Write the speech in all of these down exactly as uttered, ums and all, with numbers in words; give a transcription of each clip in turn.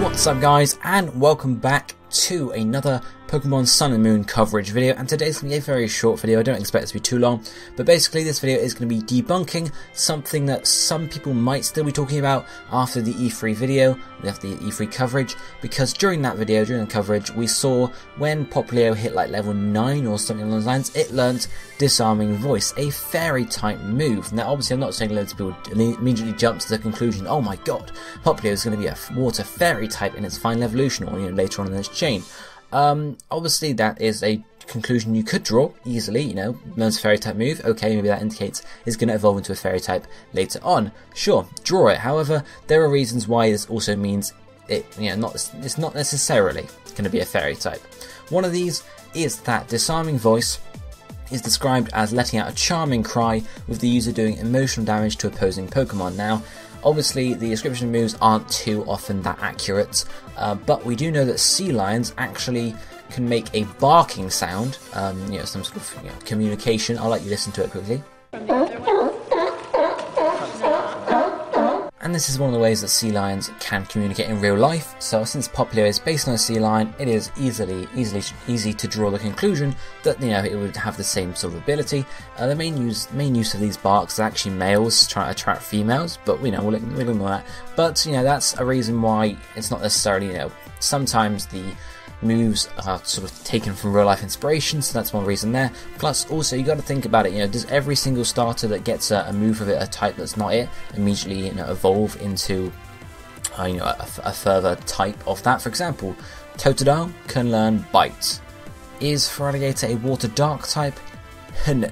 What's up guys, and welcome back to another Pokemon Sun and Moon coverage video, and today's going to be a very short video. I don't expect it to be too long, but basically this video is going to be debunking something that some people might still be talking about after the E three video, after the E three coverage, because during that video, during the coverage, we saw when Popplio hit like level nine or something along those lines, it learnt Disarming Voice, a fairy type move. Now obviously I'm not saying loads of people immediately jump to the conclusion, oh my god, Popplio is going to be a water fairy type in its final evolution, or you know, later on in its chain. Um, obviously that is a conclusion you could draw easily, you know, learns a fairy type move, okay, maybe that indicates it's going to evolve into a fairy type later on, sure, draw it. However, there are reasons why this also means it, you know, not, it's not necessarily going to be a fairy type. One of these is that Disarming Voice is described as letting out a charming cry with the user doing emotional damage to opposing Pokemon. Now, obviously, the description moves aren't too often that accurate, uh, but we do know that sea lions actually can make a barking sound, um, you know, some sort of you know, communication. I'll let you listen to it quickly. And this is one of the ways that sea lions can communicate in real life. So since Popplio is based on a sea lion, it is easily, easily, easy to draw the conclusion that you know it would have the same sort of ability. Uh, the main use, main use of these barks is actually males trying to attract females, but we know we'll ignore that. But you know that's a reason why it's not necessarily you know sometimes the moves are sort of taken from real life inspiration, so that's one reason there. Plus also you got to think about it, you know, does every single starter that gets a, a move of it, a type that's not it, immediately you know evolve into uh, you know a, a further type of that? For example, Totodile can learn Bite. Is Feraligator a water dark type? No.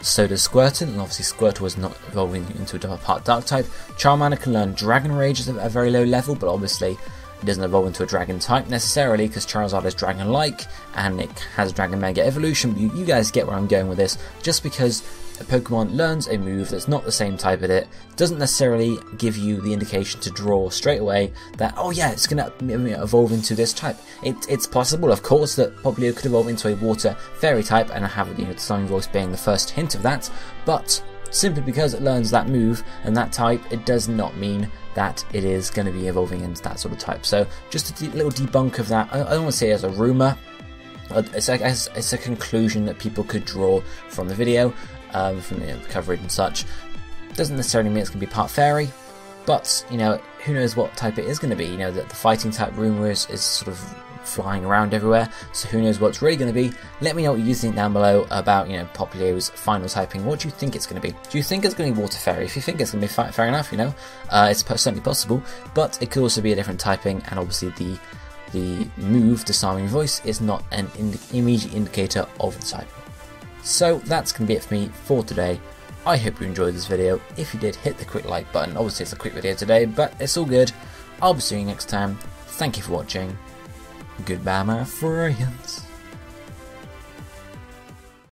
So does Squirtle, and obviously Squirtle is not evolving into a part dark type. Charmander can learn Dragon Rage at a very low level, but obviously it doesn't evolve into a dragon type necessarily because Charizard is dragon-like and it has Dragon Mega Evolution. You, you guys get where I'm going with this. Just because a Pokemon learns a move that's not the same type of it doesn't necessarily give you the indication to draw straight away that, oh yeah, it's going to evolve into this type. It, it's possible, of course, that Popplio could evolve into a water fairy type, and I have you know, the Disarming Voice being the first hint of that, but simply because it learns that move and that type, it does not mean that it is going to be evolving into that sort of type. So just a little debunk of that. I, I don't want to say it as a rumour. It's, like, it's, it's a conclusion that people could draw from the video, um, from you know, the coverage and such. Doesn't necessarily mean it's going to be part fairy, but you know, who knows what type it is going to be. You know, that the fighting type rumour is, is sort of flying around everywhere, so who knows what's really going to be. Let me know what you think down below about you know Popplio's final typing. What do you think it's going to be? Do you think it's going to be water fairy? If you think it's going to be fa fair enough, you know, uh, it's certainly possible, but it could also be a different typing, and obviously the the move Disarming Voice is not an ind immediate indicator of the typing. So that's going to be it for me for today. I hope you enjoyed this video. If you did, hit the quick like button. Obviously it's a quick video today, but it's all good. I'll be seeing you next time. Thank you for watching. Goodbye, my friends.